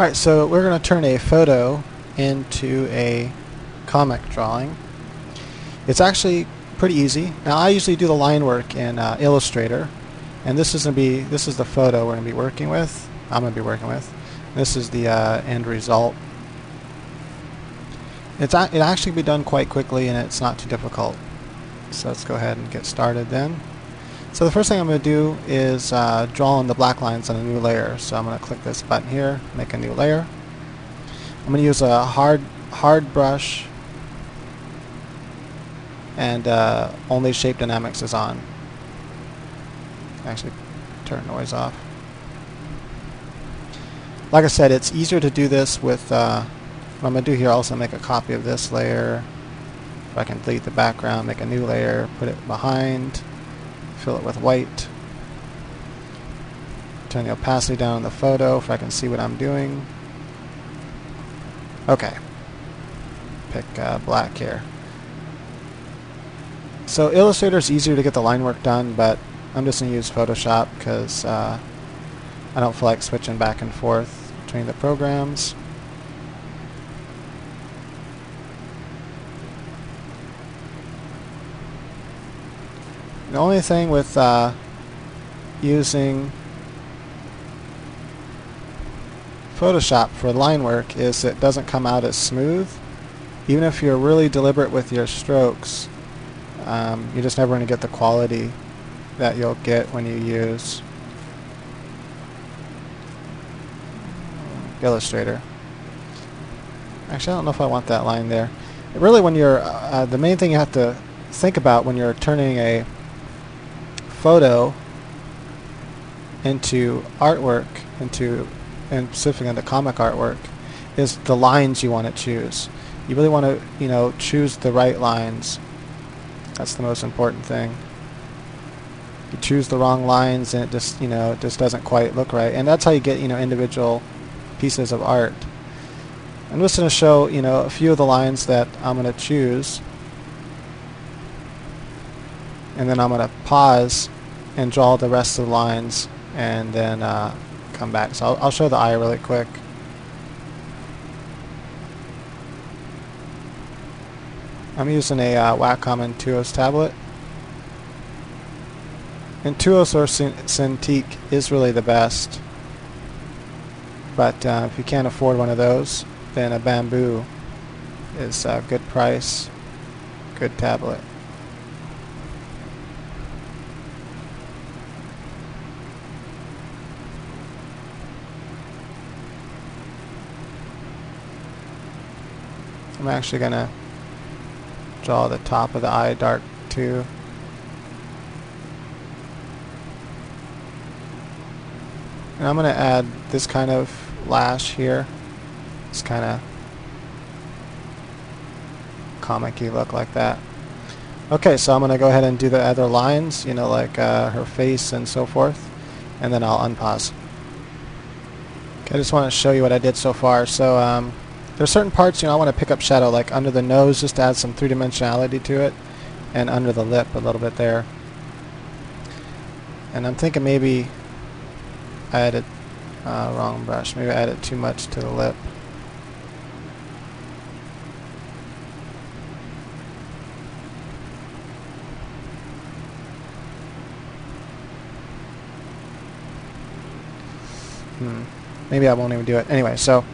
Alright, so we're going to turn a photo into a comic drawing. It's actually pretty easy. Now I usually do the line work in Illustrator, and this is the photo we're going to be working with. This is the end result. It actually can be done quite quickly, and it's not too difficult. So let's go ahead and get started then. So the first thing I'm going to do is draw in the black lines on a new layer. So I'm going to click this button here, make a new layer. I'm going to use a hard brush, and only shape dynamics is on. Actually, turn noise off. Like I said, it's easier to do this with. What I'm going to do here, also make a copy of this layer. If I can delete the background, make a new layer, put it behind. Fill it with white. Turn the opacity down on the photo if I can see what I'm doing. Okay. Pick black here. So Illustrator is easier to get the line work done, but I'm just going to use Photoshop because I don't feel like switching back and forth between the programs. The only thing with using Photoshop for line work is it doesn't come out as smooth. Even if you're really deliberate with your strokes, you're just never going to get the quality that you'll get when you use Illustrator. Actually, I don't know if I want that line there. Really, when you're the main thing you have to think about when you're turning a photo into artwork, and specifically into comic artwork, is the lines you want to choose. You really want to, you know, choose the right lines. That's the most important thing. You choose the wrong lines, and it just, you know, it just doesn't quite look right. And that's how you get, you know, individual pieces of art. I'm just going to show, you know, a few of the lines that I'm going to choose. And then I'm going to pause and draw the rest of the lines and then come back. So I'll show the eye really quick. I'm using a Wacom Intuos tablet. Intuos or Cintiq is really the best. But if you can't afford one of those, then a bamboo is a good price, good tablet. I'm actually going to draw the top of the eye dark too. And I'm going to add this kind of lash here. This kind of comic-y look like that. Okay, so I'm going to go ahead and do the other lines, you know, like her face and so forth. And then I'll unpause. Okay, I just want to show you what I did so far. So, there's certain parts, you know, I want to pick up shadow, like under the nose, just to add some three-dimensionality to it, and under the lip a little bit there. And I'm thinking maybe I added wrong brush. Maybe I added too much to the lip. Maybe I won't even do it. Anyway, so.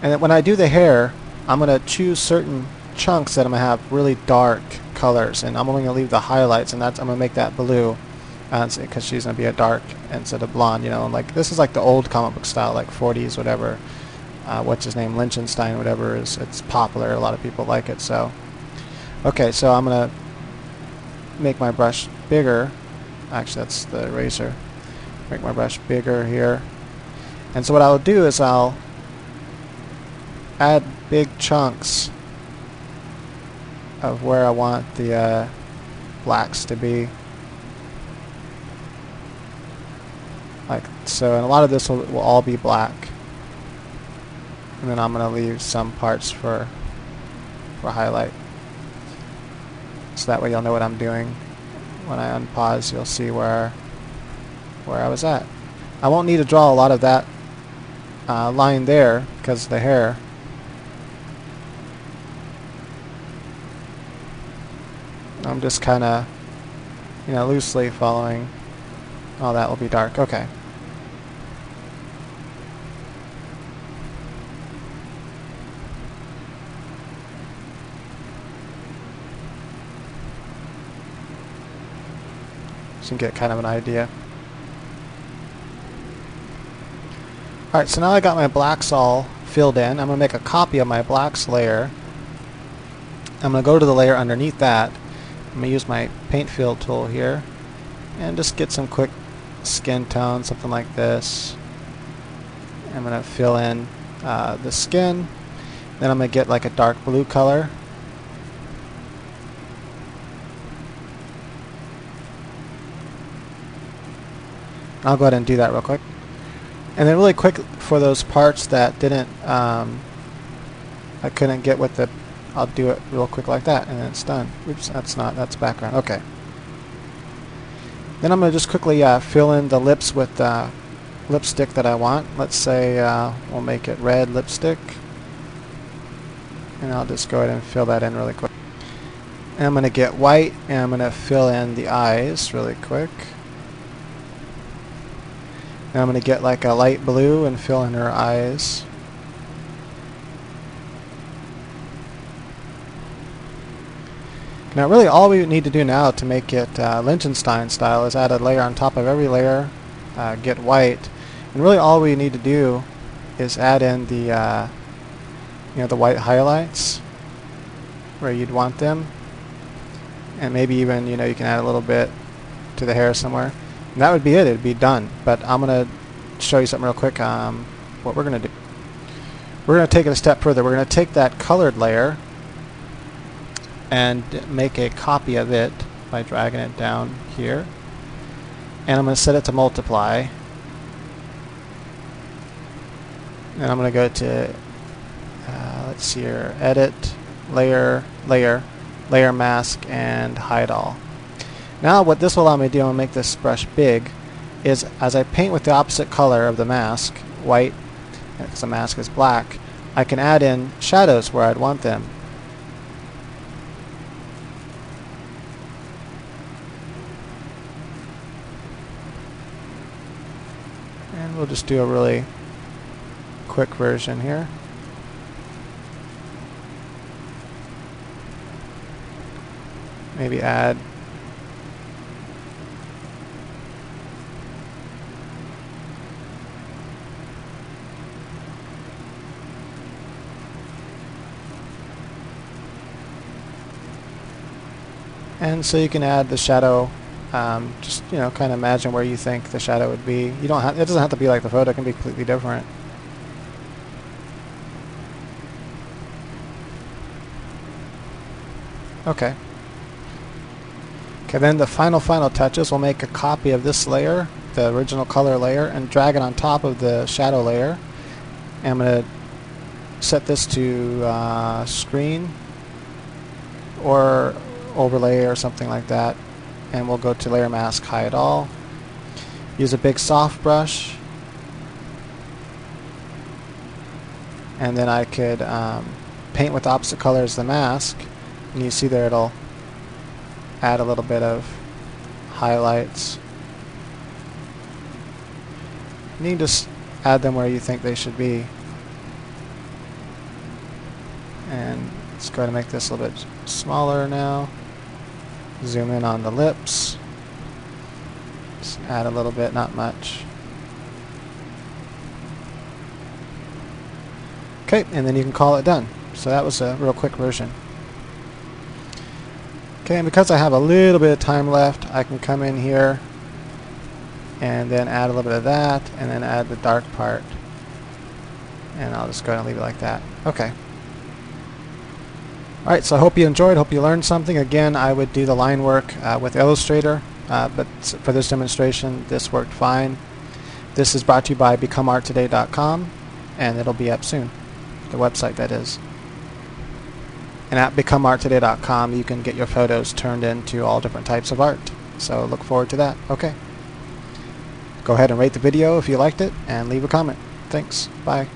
And then when I do the hair, I'm going to choose certain chunks that I'm going to have really dark colors, and I'm only going to leave the highlights, and that's, I'm going to make that blue because she's going to be a dark instead of blonde, you know. And like this is like the old comic book style, like 40s, whatever. What's his name, Lichtenstein, whatever. It's popular. A lot of people like it. So, okay, so I'm going to make my brush bigger. Actually, that's the eraser. Make my brush bigger here. And so what I'll do is I'll add big chunks of where I want the blacks to be, like so, and a lot of this will all be black, and then I'm going to leave some parts for highlight, so that way you'll know what I'm doing. When I unpause, you'll see where I was at. I won't need to draw a lot of that line there because of the hair. I'm just kind of, you know, loosely following. Oh, that will be dark. Okay. So you can get kind of an idea. Alright, so now I got my blacks all filled in. I'm going to make a copy of my blacks layer. I'm going to go to the layer underneath that. I'm going to use my paint fill tool here and just get some quick skin tone, something like this. I'm going to fill in the skin. Then I'm going to get like a dark blue color. I'll go ahead and do that real quick. And then really quick for those parts that didn't, I couldn't get with the, I'll do it real quick like that and then it's done. Oops, that's not, that's background, okay. Then I'm going to just quickly fill in the lips with lipstick that I want. Let's say we'll make it red lipstick. And I'll just go ahead and fill that in really quick. And I'm going to get white and I'm going to fill in the eyes really quick. Now I'm going to get like a light blue and fill in her eyes. Now really all we need to do now to make it Lichtenstein style is add a layer on top of every layer, get white, and really all we need to do is add in the you know, the white highlights where you'd want them, and maybe even, you know, you can add a little bit to the hair somewhere. And that would be it. It'd be done. But I'm gonna show you something real quick. What we're gonna do? We're gonna take it a step further. We're gonna take that colored layer and make a copy of it by dragging it down here. And I'm gonna set it to multiply. And I'm gonna go to let's see here, edit, layer mask, and hide all. Now what this will allow me to do, and make this brush big, is as I paint with the opposite color of the mask, white, because the mask is black, I can add in shadows where I'd want them. And we'll just do a really quick version here. Maybe add . And so you can add the shadow, just, you know, kind of imagine where you think the shadow would be. You don't have, it doesn't have to be like the photo, it can be completely different. Okay. Okay, then the final touches, we'll make a copy of this layer, the original color layer, and drag it on top of the shadow layer. And I'm going to set this to screen or overlay or something like that, and we'll go to layer mask, hide all, use a big soft brush, and then I could paint with opposite colors the mask, and you see there it'll add a little bit of highlights, and you can just add them where you think they should be. And let's go ahead and make this a little bit smaller now. Zoom in on the lips. Just add a little bit, not much. Okay, and then you can call it done. So that was a real quick version. Okay, and because I have a little bit of time left, I can come in here and then add a little bit of that, and then add the dark part. And I'll just go ahead and leave it like that. Okay. Alright, so I hope you enjoyed, hope you learned something. Again, I would do the line work with Illustrator, but for this demonstration, this worked fine. This is brought to you by becomearttoday.com, and it'll be up soon, the website that is. And at becomearttoday.com, you can get your photos turned into all different types of art. So look forward to that. Okay. Go ahead and rate the video if you liked it, and leave a comment. Thanks. Bye.